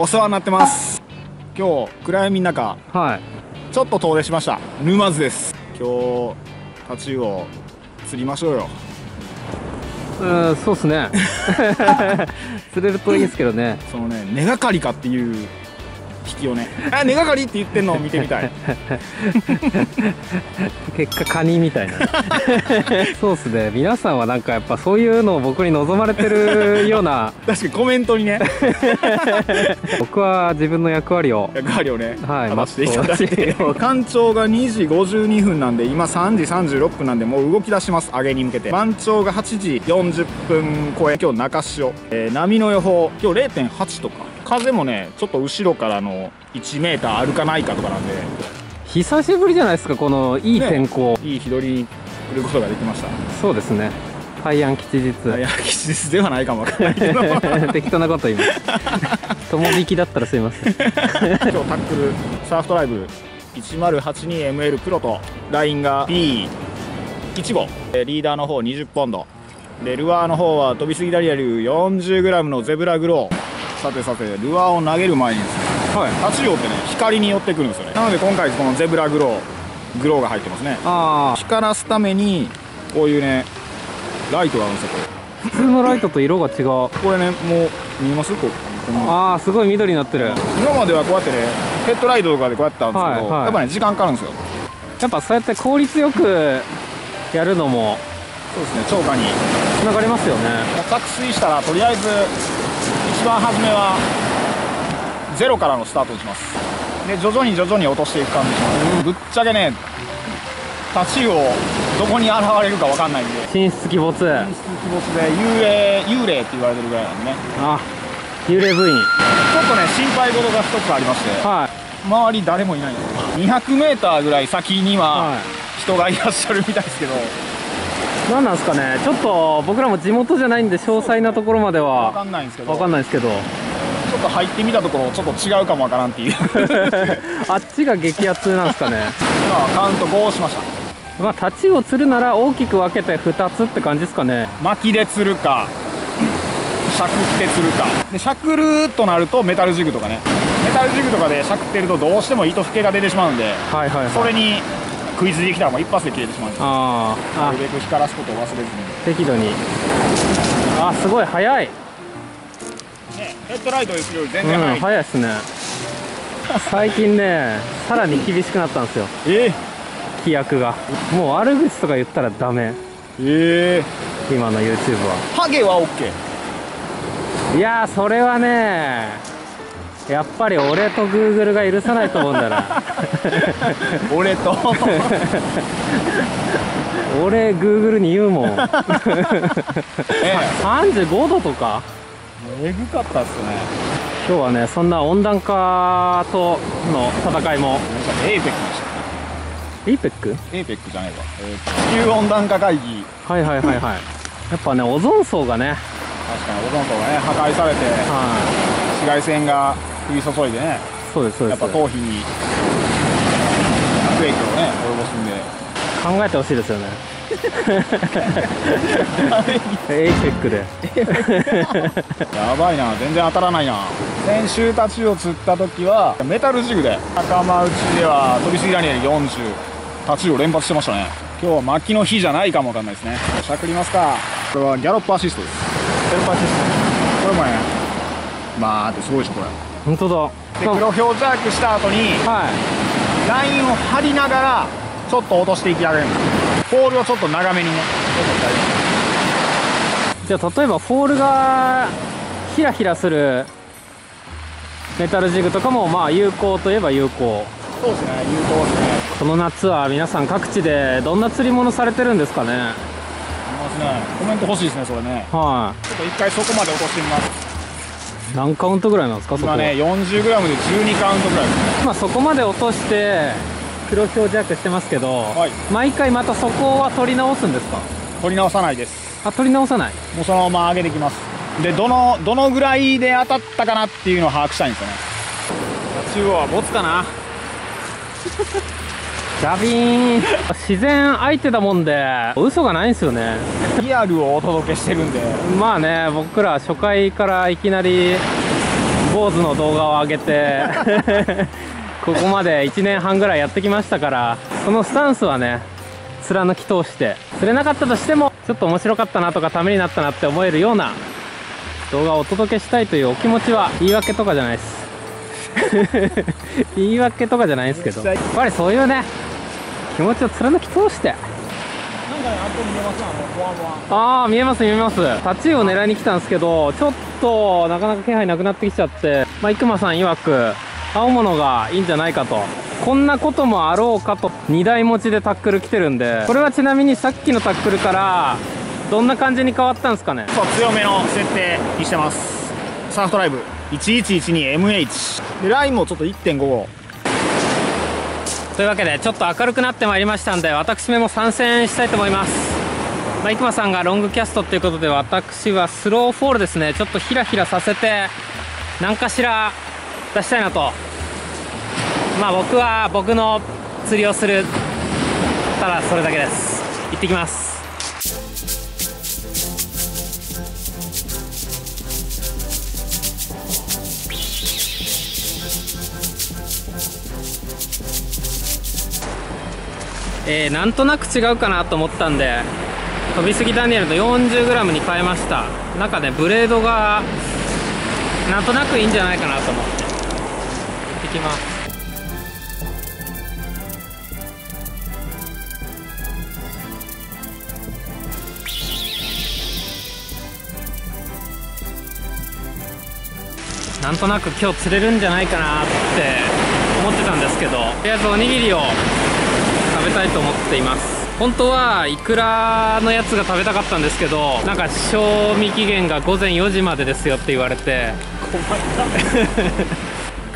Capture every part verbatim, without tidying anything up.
お世話になってます。今日暗闇の中、はい、ちょっと遠出しました。沼津です。今日タチウオ釣りましょうよ。うん、そうっすね釣れるといいですけどね。そのね、根がかりかっていう引きをね、あ、根がかりって言ってんのを見てみたい結果カニみたいなそうっすね。皆さんはなんかやっぱそういうのを僕に望まれてるような確かにコメントにね僕は自分の役割を役割をね、はい、果たしていただいて干潮がにじごじゅうにふんなんで、今さんじさんじゅうろっぷんなんで、もう動き出します。上げに向けて満潮がはちじよんじゅっぷん超え。今日中潮、えー、波の予報今日 れいてんはち とか、風もねちょっと後ろからのいちメーターあるかないかとかなんで、久しぶりじゃないですか、このいい天候、ね、いい日取りに来ることができました。そうですね、大安吉日、大安吉日ではないかもわからないけど適当なこと言います友引きだったらすいません今日タックルサーフトライブ いちまるはちにエムエル プロとラインが ビーいち 号、リーダーの方にじゅっポンドで、ルアーの方は飛びすぎダリア流 よんじゅうグラム のゼブラグロー。さてさて、ルアーを投げる前にですね、はい、タチウオってね光に寄ってくるんですよね。なので今回このゼブラグローグローが入ってますね。あー、光らすためにこういうねライトがあるんですよ。これ普通のライトと色が違うこれね、もう見えますこう、このあーすごい緑になってる。今まではこうやってねヘッドライトとかでこうやってたんですけど、はい、はい、やっぱね時間かかるんですよ。やっぱそうやって効率よくやるのもそうですね、釣果につながりますよね。着水したらとりあえず一番初めはゼロからのスタートをします。で徐々に徐々に落としていく感じします。ぶっちゃけねタチウオどこに現れるかわかんないんで、神出鬼没、神出鬼没で幽霊幽霊って言われてるぐらいなんでね。あ、幽霊部員ちょっとね心配事が一つありまして、はい、周り誰もいないんですよ。にひゃくメーターぐらい先には人がいらっしゃるみたいですけど、何なんですかね、ちょっと僕らも地元じゃないんで詳細なところまでは分かんないんですけど、分かんないですけどちょっと入ってみたところちょっと違うかもわからんっていうあっちが激アツなんですかね今カウントごをしました。まあ太刀を釣るなら大きく分けてふたつって感じですかね。巻きで釣るかしゃくって釣るかで、しゃくるとなるとメタルジグとかね、メタルジグとかでしゃくってるとどうしても糸ふけが出てしまうんで、それに食いついてきたらもう一発で切れてしまうんです。ああ、なるべく光らすことを忘れずに適度に。あ、すごい速い、ね、ヘッドライトより全然速い、うん、速いですね最近ねさらに厳しくなったんですよえー、規約がもう悪口とか言ったらダメ。ええー、今の YouTube はハゲは オーケー。 いやー、それはねやっぱり俺とグーグルが許さないと思うんだな俺と俺グーグルに言うもんさんじゅうごどとかえぐかったっすね。今日はねそんな温暖化との戦いも エーペック でした。 エーペック？ エーペック じゃないか、えー、地球温暖化会議はいはいはいはいやっぱねオゾン層がね、確かにオゾン層がね破壊されて、はい、紫外線が降り注いでね、そうですそうです、やっぱ頭皮に悪影響をね及ぼすんで考えてほしいですよねエーペックでやばいな、全然当たらないな。先週タチウオ釣った時はメタルジグで、仲間内では飛びすぎラニアルよんじゅうタチウオ連発してましたね。今日は巻きの日じゃないかもわかんないですね。しゃくりますか。これはギャロップアシストです。ギャロップアシストこれもね、まあってすごいでしょこれ。本当だ。で黒ひょうジャークした後に、はい、ラインを張りながらちょっと落としていき上げるんです。フォールをちょっと長めにね。じゃあ例えばフォールがヒラヒラするメタルジグとかもまあ有効といえば有効。そうですね、有効ですね。この夏は皆さん各地でどんな釣り物されてるんですかね。ありますね。コメント欲しいですねそれね。はい、ちょっと一回そこまで落としてみます。何カウントぐらいなんですかそこは。今ね よんじゅうグラム でじゅうにカウントぐらいですね。まあそこまで落として黒ひょうジャークしてますけど、はい、毎回またそこは取り直すんですか。取り直さないです。あ、取り直さない。もうそのまま上げてきます。でどのどのぐらいで当たったかなっていうのを把握したいんですよね。中央はボツかなダビーン自然相手だもんで嘘がないんですよね。リアルをお届けしてるんでまあね、僕ら初回からいきなり坊主の動画を上げてここまでいちねんはんぐらいやってきましたから、そのスタンスはね貫き通して、釣れなかったとしてもちょっと面白かったなとかためになったなって思えるような動画をお届けしたいというお気持ちは、言い訳とかじゃないです。言い訳とかじゃないんですけど、やっぱりそういうね気持ちを貫き通して、ああ見えます見えます。タチウオを狙いに来たんですけど、ちょっとなかなか気配なくなってきちゃって、まあ、生間さん曰く青物がいいんじゃないかと、こんなこともあろうかとにだい持ちでタックル来てるんで、これはちなみにさっきのタックルからどんな感じに変わったんですかね。そう、強めの設定にしてます。サーフトライブ いちいちいちにエムエイチ でラインもちょっと いってんごごというわけで、ちょっと明るくなってまいりましたんで、私めも参戦したいと思います。まあ、生間さんがロングキャストっていうことで、私はスローフォールですね、ちょっとヒラヒラさせて何かしら出したいなと。まあ僕は僕の釣りをする、ただそれだけです。行ってきます。えー、なんとなく違うかなと思ったんで、飛びすぎダニエルの よんじゅうグラム に変えました。なんかねブレードがなんとなくいいんじゃないかなと思って行ってきます。なんとなく今日釣れるんじゃないかなって思ってたんですけど、とりあえずおにぎりを食べたいと思っています。本当はイクラのやつが食べたかったんですけど、なんか賞味期限がごぜんよじまでですよって言われて困っ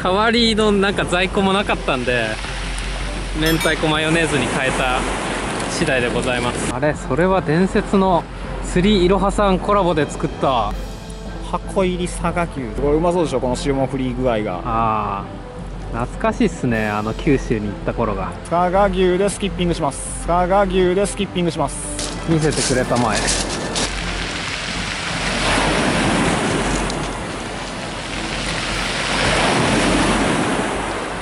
た代わりのなんか在庫もなかったんで、明太子マヨネーズに変えた次第でございます。あれ、それは伝説の釣りいろはさんコラボで作った箱入り佐賀牛、すごいうまそうでしょ、この塩も振り具合が。ああ懐かしいっすね、あの九州に行った頃が。佐賀牛でスキッピングします。佐賀牛でスキッピングします。見せてくれたまえ。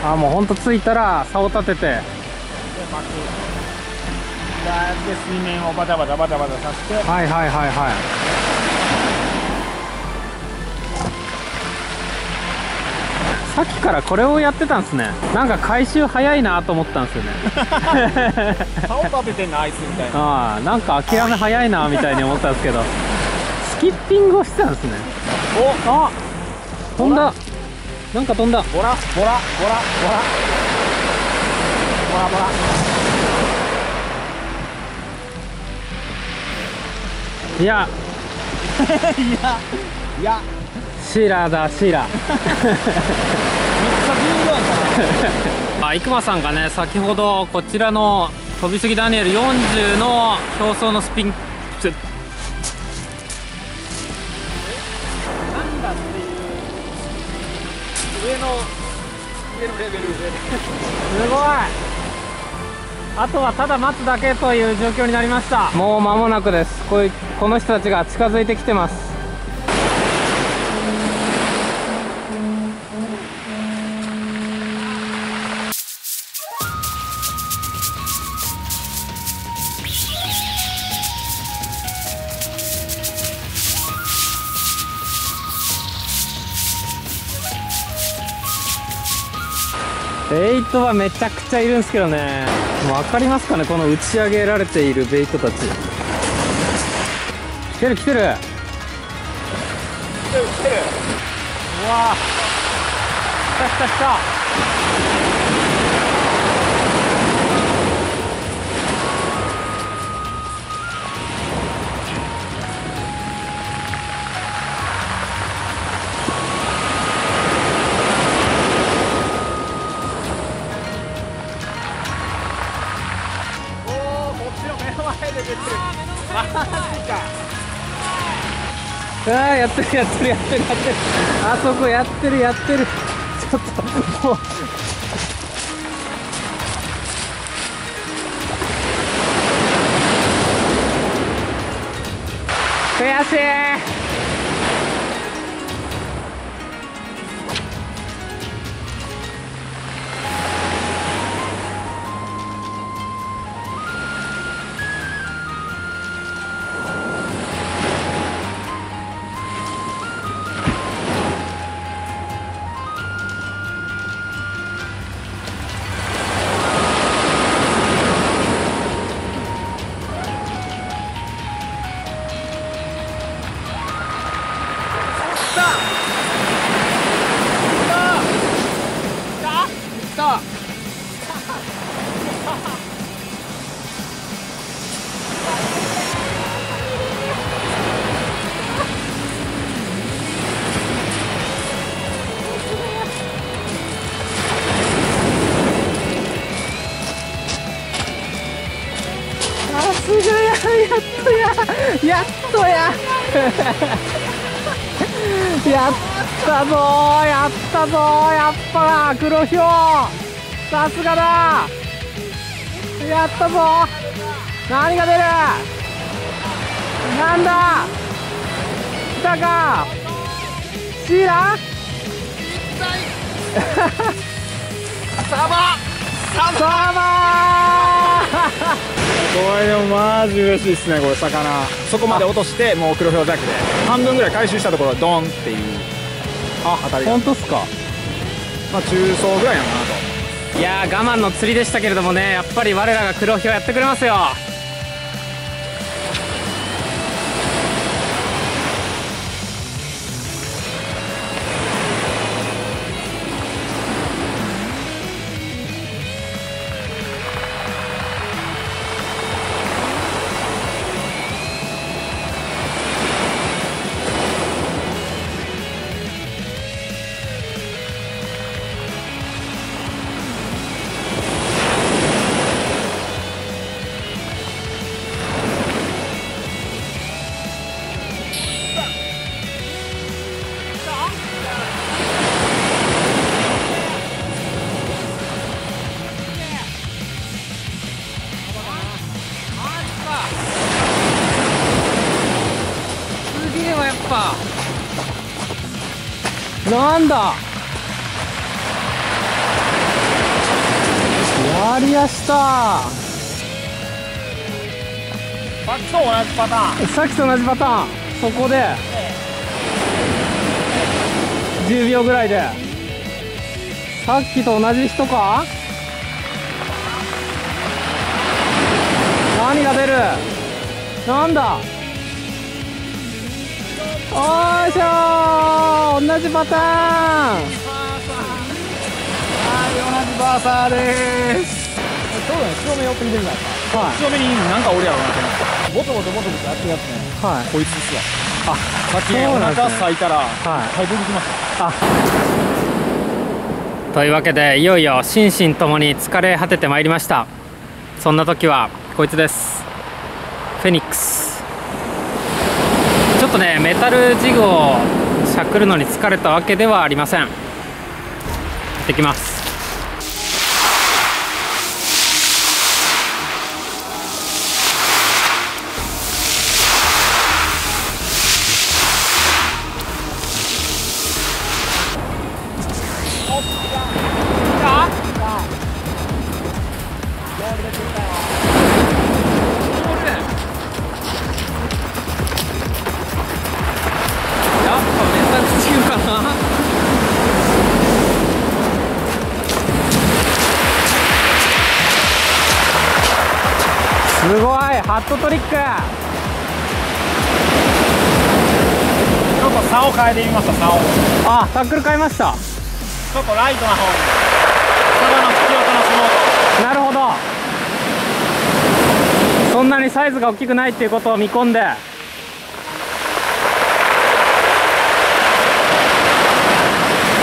あーもうほんと着いたら竿立てて、で巻くで水面をバタバタバタバタさせて、はいはいはいはい、さっきからこれをやってたんですね。なんか回収早いなと思ったんですよね。顔食べてんのあいつみたいな。ああ、なんか諦め早いなみたいに思ったんですけど、スキッピングをしてたんですね。お、あ、飛んだ。なんか飛んだ。ボラボラボラボラボラボラ。いや。いや。いや。シーラーだシーラー。あ、生間さんがね先ほどこちらの飛びすぎダニエルよんじゅうの表層のスピン、なんだっていう上の上のレベルで。すごい。あとはただ待つだけという状況になりました。もう間もなくです。こういうこの人たちが近づいてきてます。ベイトはめちゃくちゃいるんですけどね、もう分かりますかね、この打ち上げられているベイトたち。来てる来てる来てる来てる。うわー、来た来た来た。ああやってるやってるやってるやってる、あそこやってるやってる、ちょっともう悔しい。っとややっとややったぞーやったぞーやっぱ黒ひょうさすがだやったぞー何が出るなんだ来たかシーラサーバーサーバーこれもマジ嬉しいですね。これ魚そこまで落としてもう黒ひょうジャックで半分ぐらい回収したところドンっていうあ当たりが本当っすか。まあ中層ぐらいなのかなと。いやー我慢の釣りでしたけれどもね、やっぱり我らが黒ひょうやってくれますよ。なんだやりやしたさっきと同じパターンさっきと同じパターンそこでじゅうびょうぐらいでさっきと同じ人か何が出るなんだおーいしょー同じパターンはい同じバーサーでーす。そうだね白目を送り出るんだった、はい、白目に何かおるやろうなって思ってボトボトボトボトやってるやつね、はい、こいつですわ。あっ先にお腹咲いたら、はい、解剖できました、はい、あというわけでいよいよ心身ともに疲れ果ててまいりました。そんな時はこいつです。フェニックス。ちょっとねメタルジグをしゃくるのに疲れたわけではありません。行ってきます。すごいハットトリック。ちょっと竿変えてみました。竿あタックル変えました。ちょっとライトな方に魚の引きを楽しもうと。なるほど。そんなにサイズが大きくないっていうことを見込んで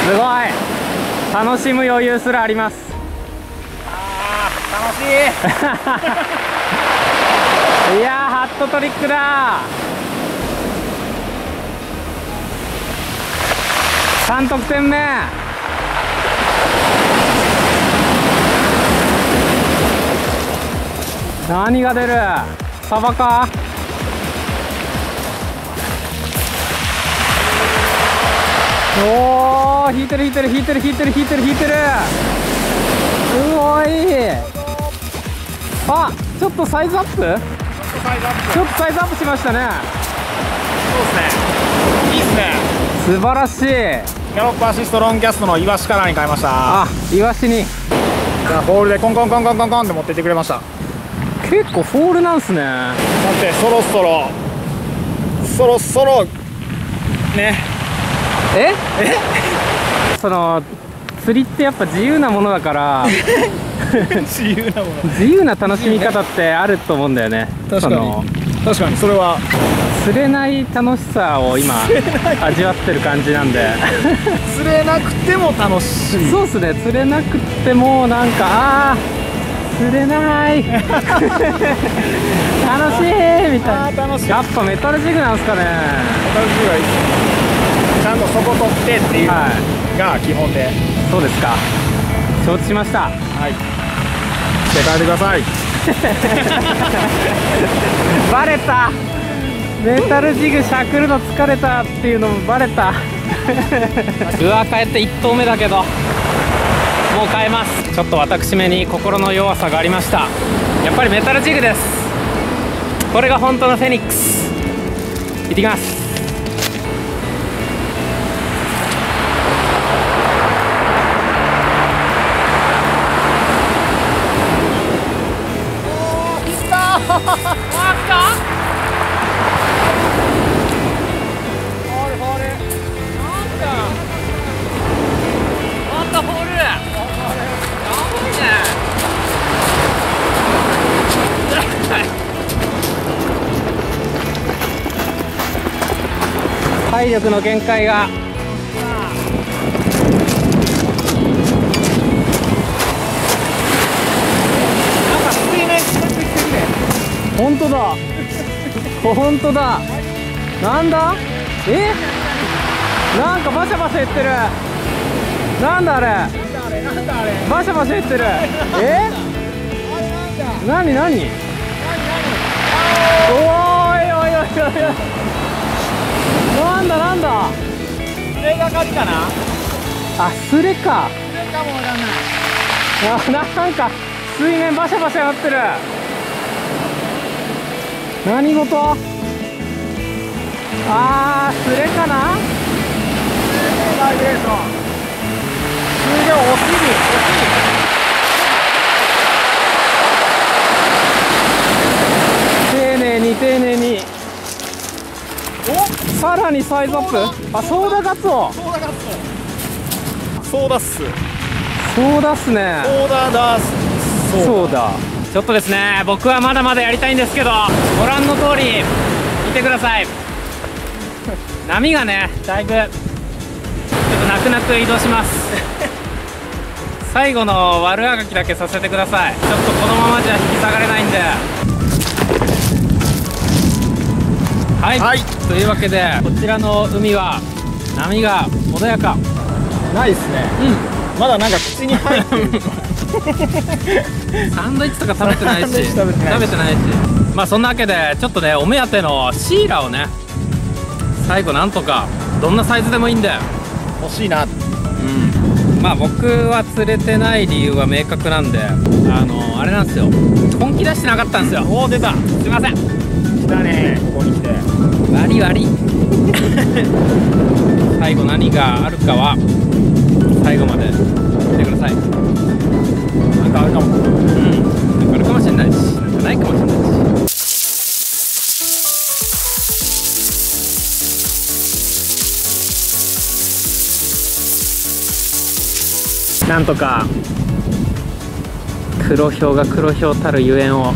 すごい楽しむ余裕すらあります。あー楽しいいやーハットトリックだーさんとくてんめ。何が出るサバかおー引いてる引いてる引いてる引いてる引いてる引いてるすごい。あちょっとサイズアップちょっとサイズアップしましたね。そうですね。いいですね。素晴らしい。ギャロップアシストロングキャストのイワシカラーに変えました。あ、イワシにホールでコンコンコンコンコンコンって持っていってくれました。結構ホールなんすね。だってそろそろそろそろねええその釣りってやっぱ自由なものだから自由なもの自由な楽しみ方ってあると思うんだよね。確かに確かにそれは釣れない楽しさを今味わってる感じなんで釣れなくても楽しい。そうですね。釣れなくてもなんかああ釣れない楽しいみたいな。やっぱメタルジグなんすかね。メタルジグはいいです。ちゃんと底取ってっていうのが基本で、はい、そうですか。承知しました。はい、して帰ってくださいバレた。メタルジグしゃくるの疲れたっていうのもバレたうわ帰っていっ投目だけどもう変えます。ちょっと私めに心の弱さがありました。やっぱりメタルジグです。これが本当のフェニックス。行ってきます。おー、来たーあった体力の限界が。本当だ本当だ。なんだえなんかバシャバシャ言ってる。なんだあれバシャバシャ言ってる。えなになにおいおいおいおいなんだなんだ。スレがかりかな。あ、スレか。スレかもわからない。あ、なんか水面バシャバシャなってる。何事？ああ、スレかな。スレバイレーション。終了お尻お尻。丁寧に丁寧に。さらにサイズアップ。あ、ソーダガツオ。ソーダガツオ。ソーダっす。ソーダっすね。ソーダだ。そうだ。ちょっとですね、僕はまだまだやりたいんですけど、ご覧の通り見てください。波がね、だいぶちょっと泣く泣く移動します。最後の悪あがきだけさせてください。ちょっとこのままじゃ引き下がれないんで。はい、はい、というわけでこちらの海は波が穏やかないですね、うん、まだなんか口に入ってサンドイッチとか食べてないし食べてないし、まあそんなわけでちょっとねお目当てのシイラをね最後なんとかどんなサイズでもいいんで欲しいな、うん、まあ僕は釣れてない理由は明確なんで、あのあれなんですよ、本気出してなかったんですよ。おお出た。すいませんだね、ここに来てわりわり最後何があるかは最後まで見てください。なんかあるかも、うん、なんかあるかもしれないし、なんかないかもしれないし。なんとか黒豹が黒豹たるゆえんを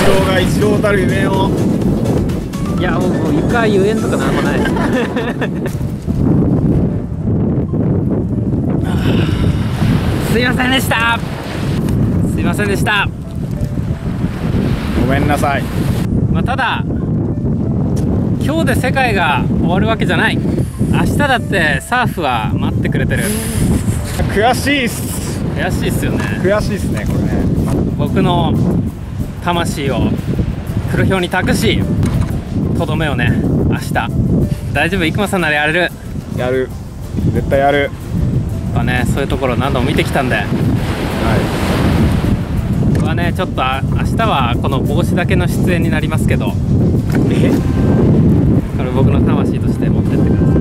一郎が一郎たるゆえんを。いやもう床ゆえんとかなんもないすいませんでした。すいませんでした。ごめんなさい。まあただ今日で世界が終わるわけじゃない。明日だってサーフは待ってくれてる。悔しいっす。悔しいっすよね。悔しいっすねこれね。僕の魂を黒豹に託し、とどめをね、明日大丈夫、生駒さんならやれる。やる、絶対やる。まあね、そういうところ何度も見てきたんで、はい、僕はね、ちょっとあ明日はこの帽子だけの出演になりますけど、これ僕の魂として持ってってください。